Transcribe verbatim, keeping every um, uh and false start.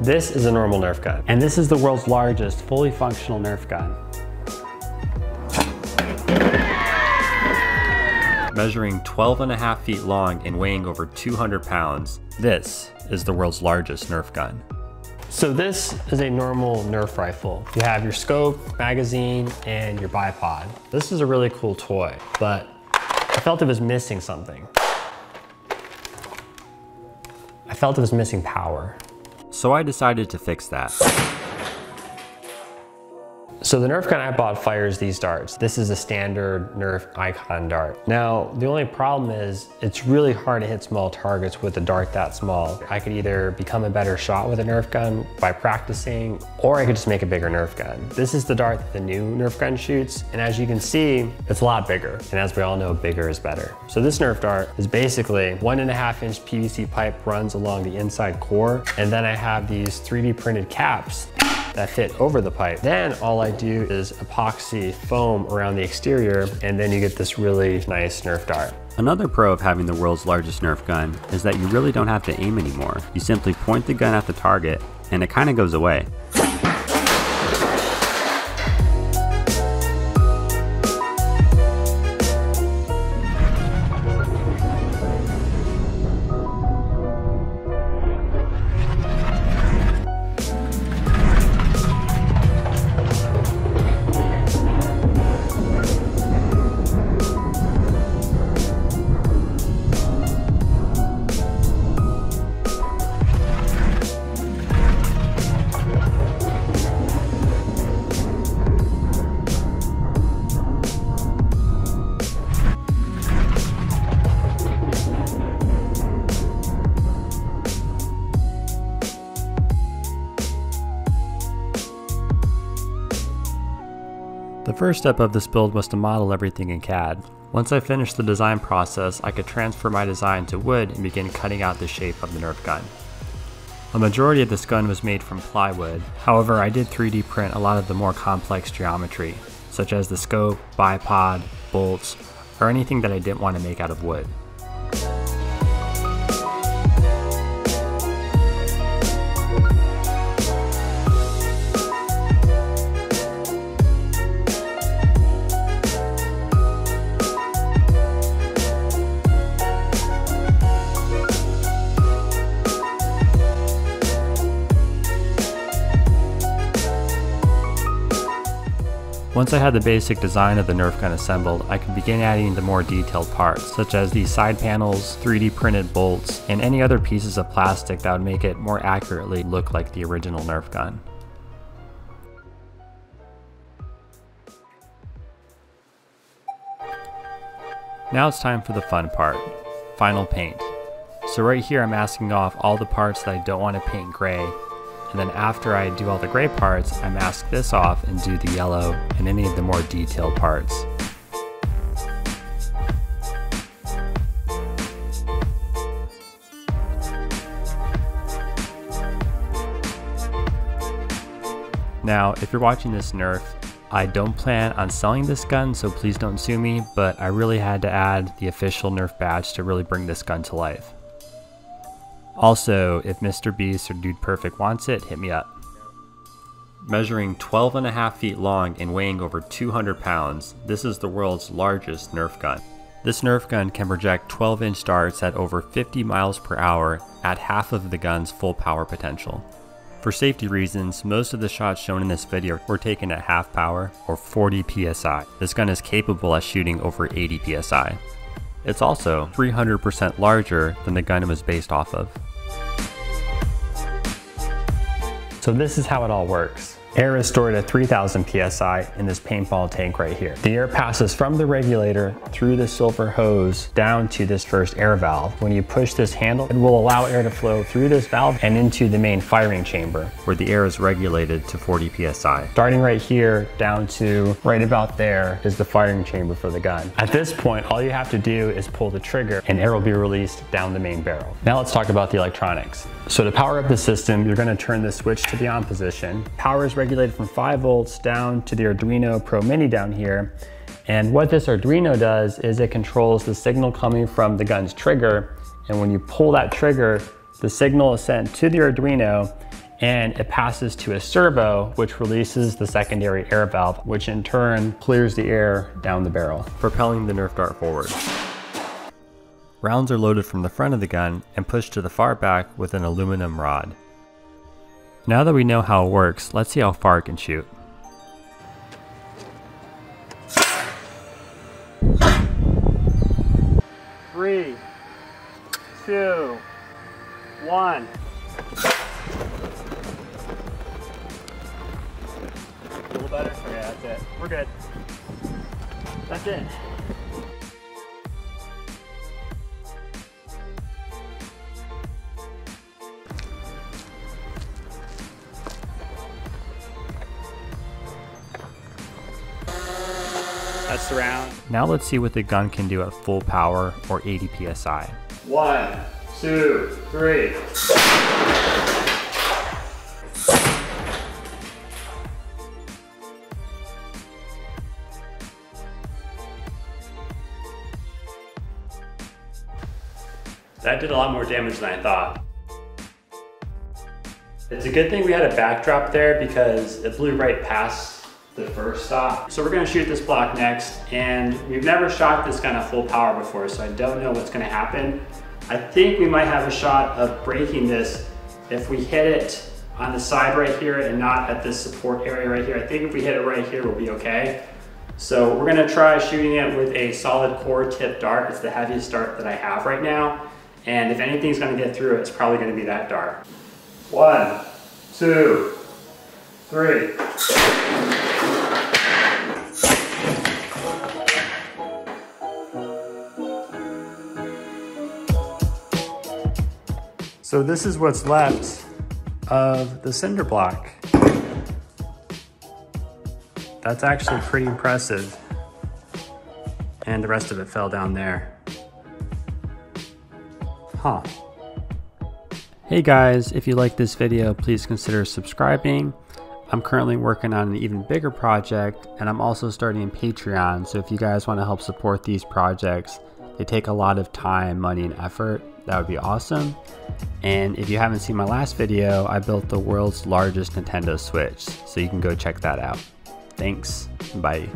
This is a normal nerf gun, and this is the world's largest fully functional nerf gun. Measuring twelve and a half feet long and weighing over two hundred pounds, this is the world's largest nerf gun. So this is a normal nerf rifle. You have your scope, magazine, and your bipod. This is a really cool toy, but I felt it was missing something. I felt it was missing power. So I decided to fix that. So the nerf gun I bought fires these darts. This is a standard nerf icon dart. Now, the only problem is it's really hard to hit small targets with a dart that small. I could either become a better shot with a nerf gun by practicing, or I could just make a bigger nerf gun. This is the dart that the new nerf gun shoots, and as you can see, it's a lot bigger. And as we all know, bigger is better. So this nerf dart is basically one and a half inch P V C pipe runs along the inside core, and then I have these three D printed caps that fit over the pipe. Then all I do is epoxy foam around the exterior, and then you get this really nice nerf dart. Another pro of having the world's largest nerf gun is that you really don't have to aim anymore. You simply point the gun at the target and it kind of goes away. The first step of this build was to model everything in C A D. Once I finished the design process, I could transfer my design to wood and begin cutting out the shape of the nerf gun. A majority of this gun was made from plywood, however I did three D print a lot of the more complex geometry, such as the scope, bipod, bolts, or anything that I didn't want to make out of wood. Once I had the basic design of the nerf gun assembled, I could begin adding the more detailed parts, such as the side panels, three D printed bolts, and any other pieces of plastic that would make it more accurately look like the original nerf gun. Now it's time for the fun part, final paint. So right here I'm masking off all the parts that I don't want to paint gray. And then after I do all the gray parts, I mask this off and do the yellow and any of the more detailed parts. Now, if you're watching this nerf, I don't plan on selling this gun, so please don't sue me, but I really had to add the official nerf badge to really bring this gun to life. Also, if Mister Beast or Dude Perfect wants it, hit me up. Measuring twelve and a half feet long and weighing over two hundred pounds, this is the world's largest nerf gun. This nerf gun can project twelve inch darts at over fifty miles per hour at half of the gun's full power potential. For safety reasons, most of the shots shown in this video were taken at half power or forty P S I. This gun is capable of shooting over eighty P S I. It's also three hundred percent larger than the gun it was based off of. So this is how it all works. Air is stored at three thousand P S I in this paintball tank right here. The air passes from the regulator through the silver hose down to this first air valve. When you push this handle, it will allow air to flow through this valve and into the main firing chamber, where the air is regulated to forty P S I. Starting right here down to right about there is the firing chamber for the gun. At this point, all you have to do is pull the trigger and air will be released down the main barrel. Now let's talk about the electronics. So to power up the system, you're gonna turn the switch to the on position. Power is regulated from five volts down to the Arduino Pro Mini down here. And what this Arduino does is it controls the signal coming from the gun's trigger. And when you pull that trigger, the signal is sent to the Arduino and it passes to a servo, which releases the secondary air valve, which in turn clears the air down the barrel, propelling the Nerf dart forward. Rounds are loaded from the front of the gun and pushed to the far back with an aluminum rod. Now that we know how it works, let's see how far it can shoot. Three, two, one. A little better? Okay, that's it. We're good. That's it. That's the round. Now let's see what the gun can do at full power or eighty P S I. One, two, three. That did a lot more damage than I thought. It's a good thing we had a backdrop there because it blew right past the first stop. So we're gonna shoot this block next, and we've never shot this gun at full power before, so I don't know what's gonna happen. I think we might have a shot of breaking this if we hit it on the side right here and not at this support area right here. I think if we hit it right here, we'll be okay. So we're gonna try shooting it with a solid core tip dart. It's the heaviest dart that I have right now, and if anything's gonna get through it, it's probably gonna be that dart. One, two, three. So this is what's left of the cinder block. That's actually pretty impressive. And the rest of it fell down there. Huh. Hey guys, if you like this video, please consider subscribing. I'm currently working on an even bigger project, and I'm also starting a Patreon, so if you guys want to help support these projects, they take a lot of time, money, and effort. That would be awesome. And if you haven't seen my last video, I built the world's largest Nintendo Switch, so you can go check that out. Thanks, bye.